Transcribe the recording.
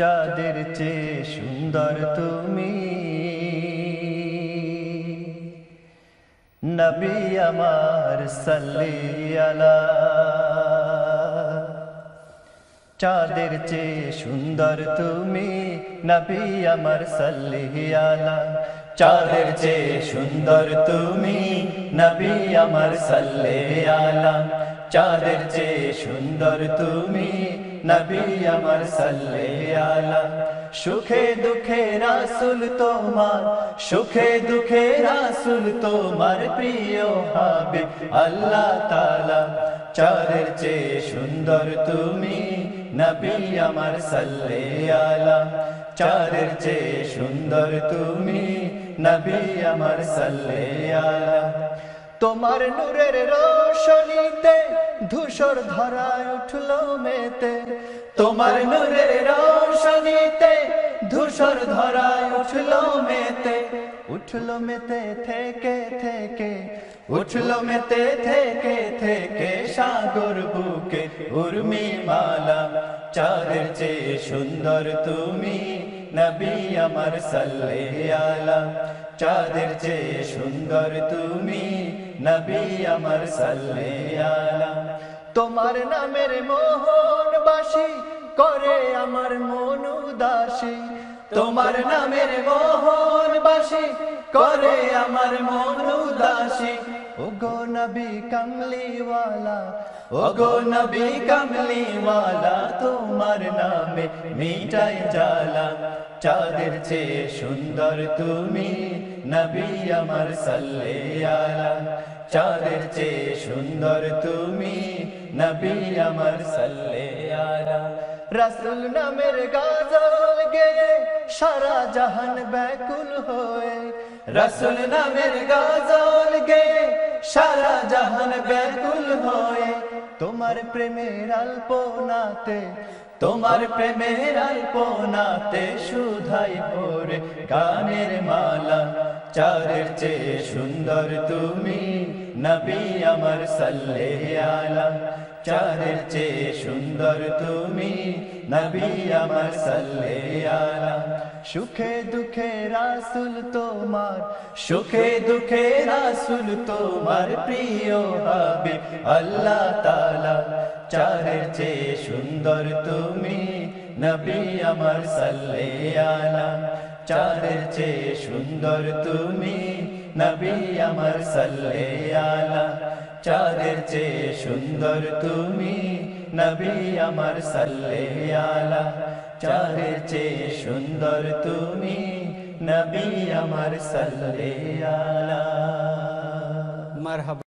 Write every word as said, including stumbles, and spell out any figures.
চাঁদের চেয়ে সুন্দর তুমি নবী আমার সাল্লি আলা। চাঁদের চেয়ে সুন্দর তুমি নবী আমার সাল্লি আলা। চাঁদের চেয়ে সুন্দর তুমি নবী আমার সাল্লি আলা। চাঁদের চেয়ে সুন্দর তুমি নবী আমার সাল্লি আলা। সুখে দুঃখে রাসূল তোমার, সুখে দুঃখে রাসূল তোমার প্রিয় হাবিব আল্লাহ তাআলা। চাঁদের চেয়ে সুন্দর তুমি নবী আমার সাল্লি আলা। চাঁদের চেয়ে সুন্দর তুমি নবী আমার সাল্লি আলা। তোমার নূরের রোশনীতে ধূসর ধরায় উঠল মেতে। তোমার নূরের রোশনীতে ধূসর ধরায় উঠল মেতে। উঠল মেতে থেকে থেকে, উঠল মেতে থেকে থেকে সাগর বুকে উর্মি মালা। চাঁদের চেয়ে সুন্দর তুমি নবী আমার সাল্লি আলা। চাঁদের চেয়ে সুন্দর তুমি নবী আমার সাল্লি আলা। তোমার নামের মোহন বাসি করে আমার মন উদাসী। তোমার নামের মোহন বাসি করে আমার মন উদাসী। ওগো নবী কামলিওয়ালা, ওগো নবী কামলিওয়ালা তোমার নামে মিটাই জ্বালা। চাঁদের চেয়ে সুন্দর তুমি নবী আমার সাল্লি আলা। চাঁদের চেয়ে সুন্দর তুমি নবী আমার সাল্লি আলা। রাসূল নামের গজল গেয়ে সারা জাহান ব্যাকুল হয়ে। রাসূল নামের গজল গেয়ে সারা জাহান ব্যাকুল হয়ে। তোমার প্রেমের আলপনাতে, তোমার প্রেমের আলপনাতে শুধাই ভোরে গানের মালা। চাঁদের চেয়ে সুন্দর তুমি নবী আমার সাল্লি আলা। চাঁদের চেয়ে সুন্দর তুমি নবী আমার সাল্লি আলা। সুখে দুঃখে রাসূল তোমার, সুখে দুঃখে রাসূল তোমার প্রিয় হাবিব আল্লাহ তাআলা। চাঁদের চেয়ে সুন্দর তুমি নবী আমার সাল্লি আলা। চাঁদের চেয়ে সুন্দর তুমি নবী আমার সাল্লি আলা। চাঁদের চেয়ে সুন্দর তুমি নবী আমার সাল্লি আলা। চাঁদের চেয়ে সুন্দর তুমি নবী আমার সাল্লি আলা। মারহাবা।